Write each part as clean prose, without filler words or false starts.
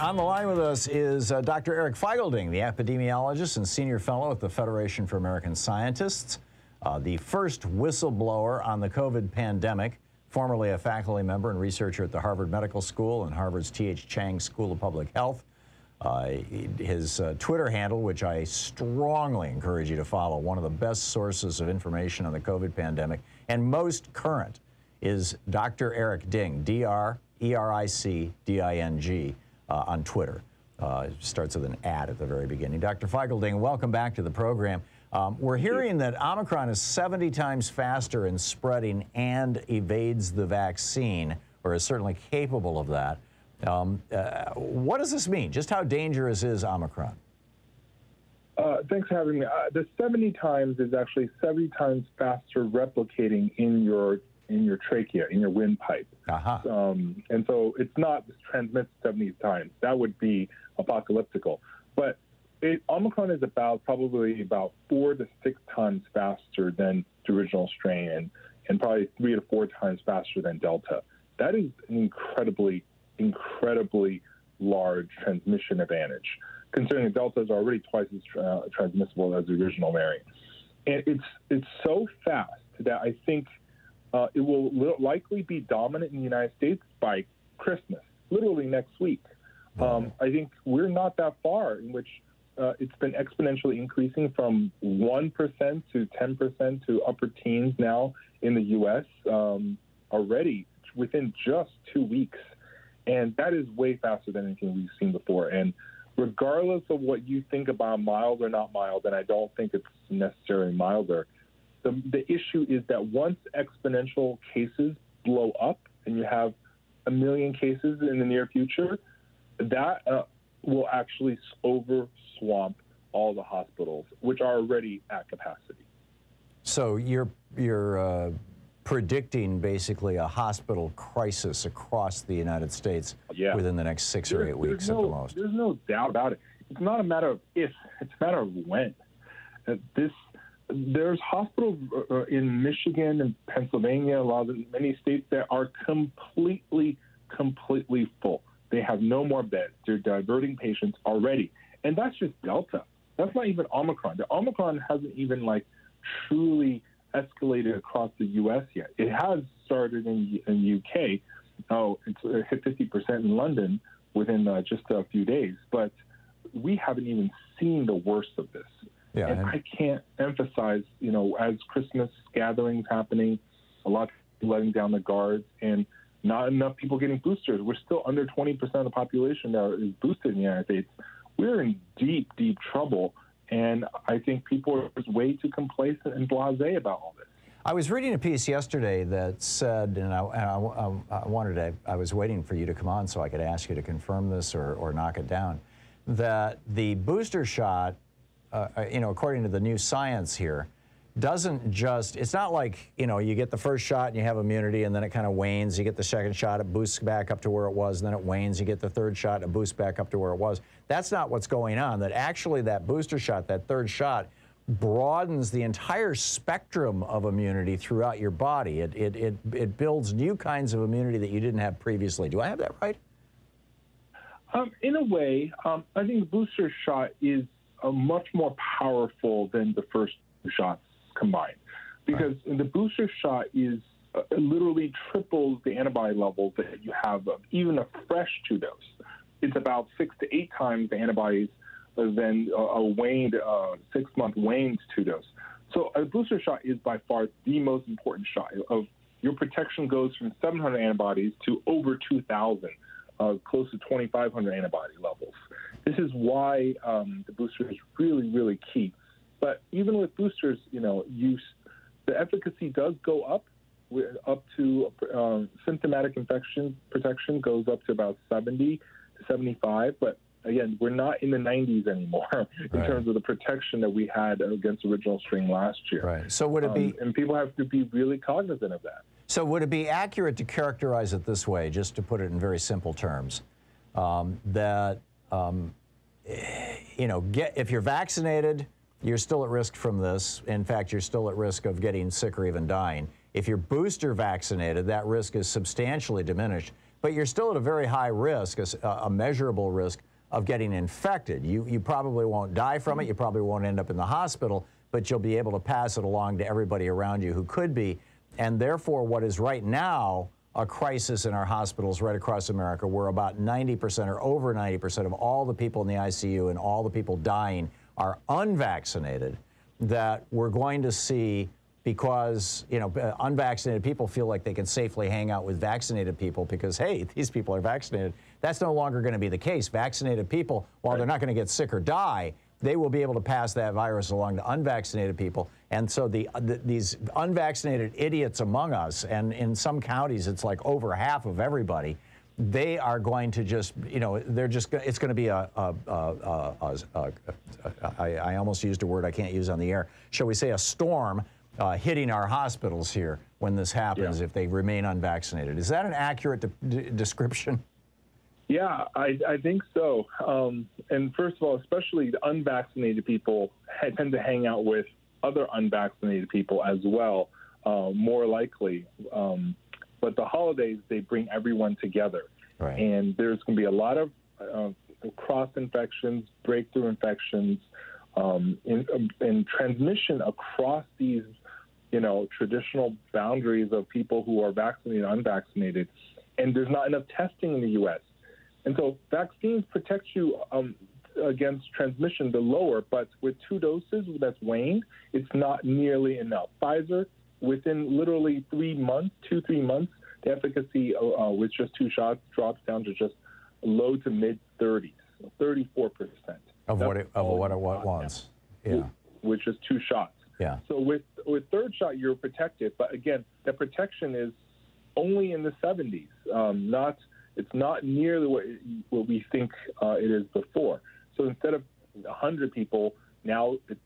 On the line with us is Dr. Eric Feigl-Ding, the epidemiologist and senior fellow at the Federation for American Scientists, the first whistleblower on the COVID pandemic, formerly a faculty member and researcher at the Harvard Medical School and Harvard's T.H. Chan School of Public Health. His Twitter handle, which I strongly encourage you to follow, one of the best sources of information on the COVID pandemic, and most current, is Dr. Eric Ding, D-R-E-R-I-C-D-I-N-G, on Twitter. Starts with an @ at the very beginning. Dr. Feigl-Ding, welcome back to the program. We're hearing that Omicron is 70 times faster in spreading and evades the vaccine, or is certainly capable of that. What does this mean? Just how dangerous is Omicron? Thanks for having me. The 70 times is actually 70 times faster replicating in your trachea, in your windpipe. Uh-huh. And so it's not transmits 70 times. That would be apocalyptical. But Omicron is probably about 4 to 6 times faster than the original strain and probably 3 to 4 times faster than Delta. That is an incredibly large transmission advantage, considering Delta is already twice as transmissible as the original variant. And it's so fast that I think it will likely be dominant in the United States by Christmas, literally next week. I think we're not that far in which it's been exponentially increasing from 1% to 10% to upper teens now in the U.S. Already within just 2 weeks. And that is way faster than anything we've seen before. And regardless of what you think about mild or not mild, and I don't think it's necessarily milder, the issue is that once exponential cases blow up and you have 1 million cases in the near future, that will actually overswamp all the hospitals, which are already at capacity. So you're predicting basically a hospital crisis across the United States within the next 6 or 8 weeks at the most. There's no doubt about it. It's not a matter of if, it's a matter of when. There's hospitals in Michigan and Pennsylvania, many states that are completely full. They have no more beds. They're diverting patients already. And that's just Delta. That's not even Omicron. The Omicron hasn't even truly escalated across the U.S. yet. It has started in U.K. It hit 50% in London within just a few days, but we haven't even seen the worst of this. Yeah, and I can't emphasize, as Christmas gatherings happening, a lot of people letting down the guards, and not enough people getting boosters. We're still under 20% of the population that is boosted in the United States. We're in deep, deep trouble. And I think people are way too complacent and blasé about all this. I was reading a piece yesterday that said, I was waiting for you to come on so I could ask you to confirm this or knock it down, that the booster shot, according to the new science here, it's not like, you get the first shot and you have immunity and then it kind of wanes, you get the second shot, it boosts back up to where it was, and then it wanes, you get the third shot, it boosts back up to where it was. That's not what's going on. That actually that booster shot, that third shot, broadens the entire spectrum of immunity throughout your body. It builds new kinds of immunity that you didn't have previously. Do I have that right? In a way, I think the booster shot is much more powerful than the first shot combined, because the booster shot is literally triples the antibody level that you have of even a fresh 2 dose. It's about 6 to 8 times the antibodies than a waned 6-month waned 2 dose. So a booster shot is by far the most important shot. Of your protection goes from 700 antibodies to over 2,000, close to 2,500 antibody levels. This is why the booster is really key. But even with boosters, the efficacy does go up. Up to symptomatic infection protection goes up to about 70 to 75. But again, we're not in the 90s anymore in terms of the protection that we had against original strain last year. Right. So would it be? And people have to be really cognizant of that. So would it be accurate to characterize it this way, just to put it in very simple terms, that if you're vaccinated, you're still at risk from this. In fact, you're still at risk of getting sick or even dying. If you're booster vaccinated, that risk is substantially diminished. but you're still at a very high risk, a measurable risk of getting infected. You probably won't die from it, you probably won't end up in the hospital, but you'll be able to pass it along to everybody around you who could be, and therefore what is right now a crisis in our hospitals right across America, where about 90% or over 90% of all the people in the ICU and all the people dying are unvaccinated, that we're going to see, because, you know, unvaccinated people feel like they can safely hang out with vaccinated people because, hey, these people are vaccinated. That's no longer going to be the case. Vaccinated people, while they're not going to get sick or die, they will be able to pass that virus along to unvaccinated people. And so these unvaccinated idiots among us, and in some counties it's like over half of everybody, they are going to just, you know, they're just, it's going to be I almost used a word I can't use on the air, shall we say a storm hitting our hospitals here when this happens, if they remain unvaccinated. Is that an accurate description? Yeah, I think so. And first of all, especially the unvaccinated people tend to hang out with other unvaccinated people as well, more likely. But the holidays, they bring everyone together. Right. And there's going to be a lot of cross-infections, breakthrough infections, and transmission across these, you know, traditional boundaries of people who are vaccinated and unvaccinated. And there's not enough testing in the U.S., and so vaccines protect you against transmission, the lower, but with 2 doses that's waned, it's not nearly enough. Pfizer, within literally 3 months, 3 months, the efficacy with just 2 shots drops down to just low to mid 30s, 34% of what it was. Yeah, with just 2 shots. Yeah. So with 3rd shot, you're protected, but again, that protection is only in the 70s, not. It's not nearly what we think it is before. So instead of 100 people, now it's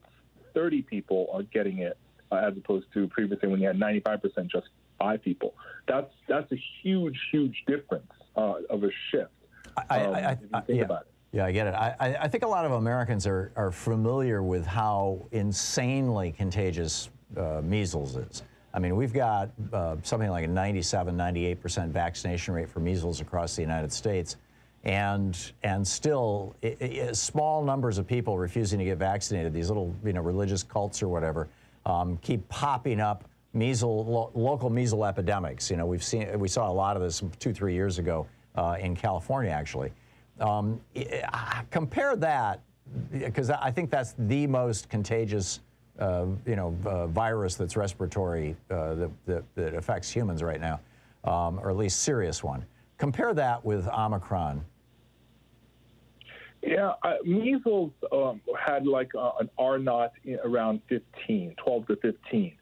30 people are getting it, as opposed to previously when you had 95%, just 5 people. That's a huge, huge difference of a shift. I get it. I think a lot of Americans are familiar with how insanely contagious measles is. I mean, we've got something like a 97, 98% vaccination rate for measles across the United States, and still small numbers of people refusing to get vaccinated. These little, you know, religious cults or whatever keep popping up local measles epidemics. You know, we saw a lot of this 2-3 years ago in California, actually. Compare that, because I think that's the most contagious virus that's respiratory that affects humans right now, or at least serious one. Compare that with Omicron. Yeah, measles had like an R-naught around 12 to 15.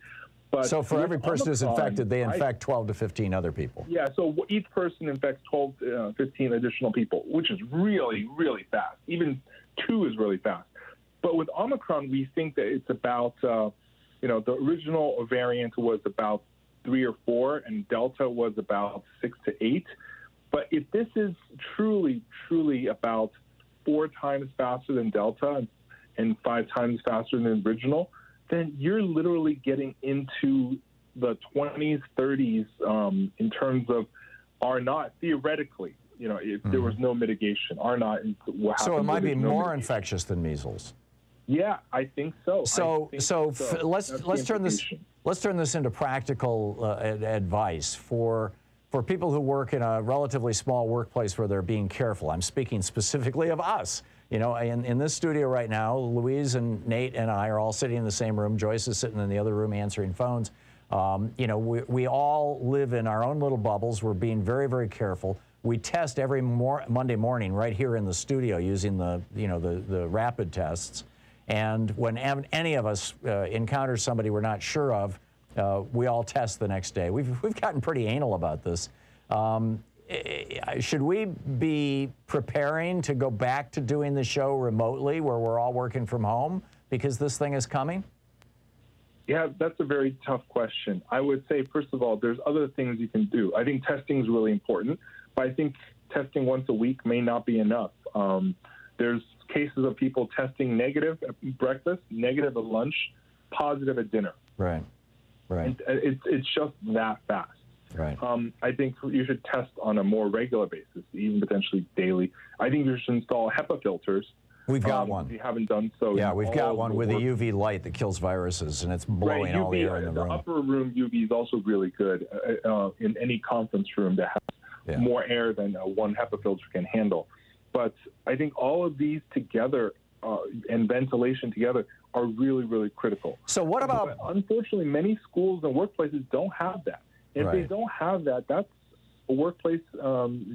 But so for every person who's infected, they infect 12 to 15 other people. Yeah, so each person infects 12 to 15 additional people, which is really, really fast. Even 2 is really fast. But with Omicron, we think that it's about, the original variant was about 3 or 4, and Delta was about 6 to 8. But if this is truly, truly about 4 times faster than Delta and 5 times faster than the original, then you're literally getting into the 20s, 30s in terms of R-naught theoretically. You know, if there was no mitigation, R-naught. So it might be more infectious than measles. Yeah, I think so. So let's turn this into practical advice for people who work in a relatively small workplace where they're being careful. I'm speaking specifically of us. You know, in this studio right now, Louise and Nate and I are all sitting in the same room. Joyce is sitting in the other room answering phones. We all live in our own little bubbles. We're being very, very careful. We test every Monday morning right here in the studio using the rapid tests. And when any of us encounters somebody we're not sure of, we all test the next day. We've gotten pretty anal about this. Should we be preparing to go back to doing the show remotely, where we're all working from home, because this thing is coming? Yeah, that's a very tough question. I would say, first of all, there's other things you can do. I think testing is really important, but I think testing once a week may not be enough. There's cases of people testing negative at breakfast, negative at lunch, positive at dinner. Right. And it's just that fast. Right. I think you should test on a more regular basis, even potentially daily. I think you should install HEPA filters. We've got one. We haven't done so. Yeah, we've got one with a UV light that kills viruses, and it's blowing all the air in the room. The upper room UV is also really good in any conference room that has more air than one HEPA filter can handle. But I think all of these together and ventilation together are really, really critical. So what about... But unfortunately, many schools and workplaces don't have that. If they don't have that, that's a workplace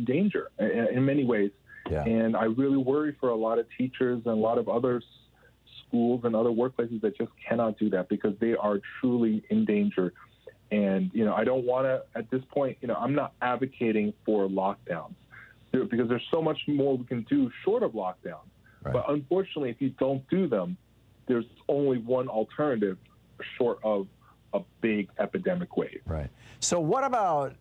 danger in many ways. Yeah. And I really worry for a lot of teachers and a lot of other schools and other workplaces that just cannot do that because they are truly in danger. And, you know, I don't want to, at this point, you know, I'm not advocating for lockdowns because there's so much more we can do short of lockdowns. Right. But unfortunately, if you don't do them, there's only one alternative short of a big epidemic wave. Right. So what about,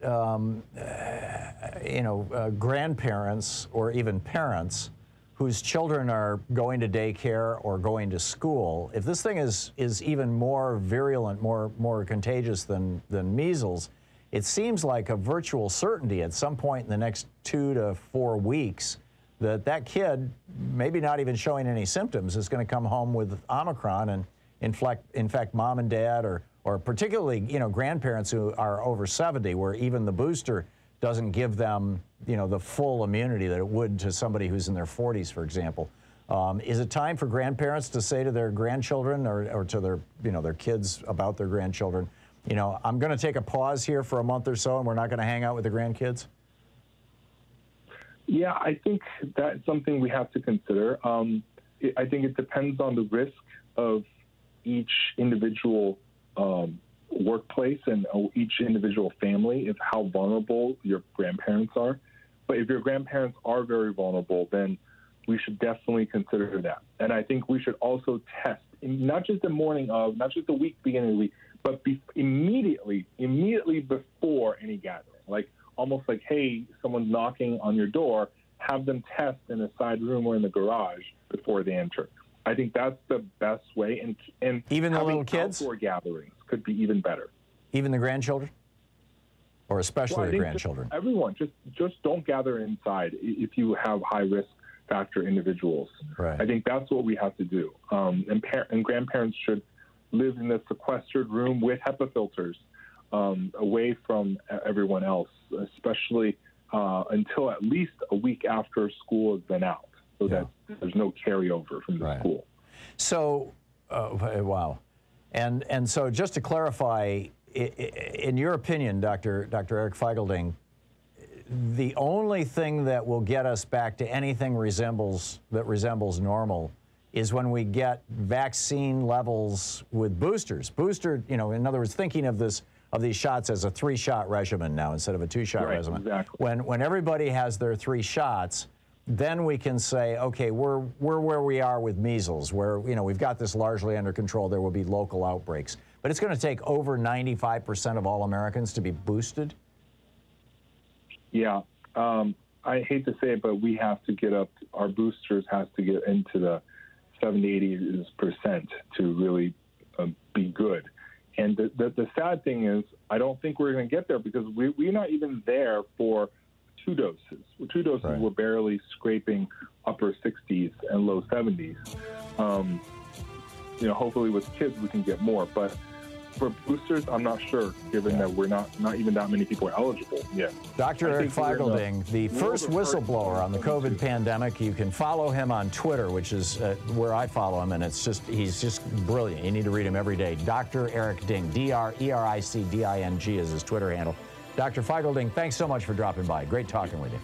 grandparents or even parents whose children are going to daycare or going to school? If this thing is even more virulent, more contagious than measles, it seems like a virtual certainty at some point in the next 2 to 4 weeks that that kid, maybe not even showing any symptoms, is going to come home with Omicron and infect mom and dad or particularly, you know, grandparents who are over 70, where even the booster doesn't give them, you know, the full immunity that it would to somebody who's in their 40s, for example. Is it time for grandparents to say to their grandchildren or to their, you know, their kids about their grandchildren, you know, I'm going to take a pause here for a month or so and we're not going to hang out with the grandkids? Yeah, I think that's something we have to consider. I think it depends on the risk of each individual workplace and each individual family is how vulnerable your grandparents are. But if your grandparents are very vulnerable, then we should definitely consider that. And I think we should also test, not just the morning of, not just the week, beginning of the week, but immediately before any gathering. Like, almost like, hey, someone's knocking on your door, have them test in a side room or in the garage before they enter. I think that's the best way, and even the little kids? Outdoor gatherings could be even better. Even the grandchildren, or especially the grandchildren. Everyone, just don't gather inside if you have high risk factor individuals. Right. I think that's what we have to do. And grandparents should live in a sequestered room with HEPA filters, away from everyone else, especially until at least a week after school has been out. So that there's no carryover from the school. So, wow. And so just to clarify, in your opinion, Dr. Eric Feigl-Ding, the only thing that will get us back to anything that resembles normal is when we get vaccine levels with boosters. Booster, you know, in other words, thinking of these shots as a 3-shot regimen now instead of a 2-shot regimen. Exactly. When everybody has their 3 shots, then we can say, okay, we're where we are with measles, where, you know, we've got this largely under control. There will be local outbreaks, but it's going to take over 95% of all Americans to be boosted. Yeah, I hate to say it, but we have to get up. Our boosters has to get into the 70-80% to really be good. And the sad thing is, I don't think we're going to get there because we're not even there for 2 doses. Right. Were barely scraping upper 60s and low 70s. You know, hopefully with kids we can get more, but for boosters, I'm not sure, given that we're not even that many people are eligible yet. Dr. Eric Feigl-Ding, the first whistleblower on the COVID pandemic. You can follow him on Twitter, which is where I follow him, and he's just brilliant. You need to read him every day. Dr. Eric Ding, D-R-E-R-I-C-D-I-N-G is his Twitter handle. Dr. Feigl-Ding, thanks so much for dropping by. Great talking with you.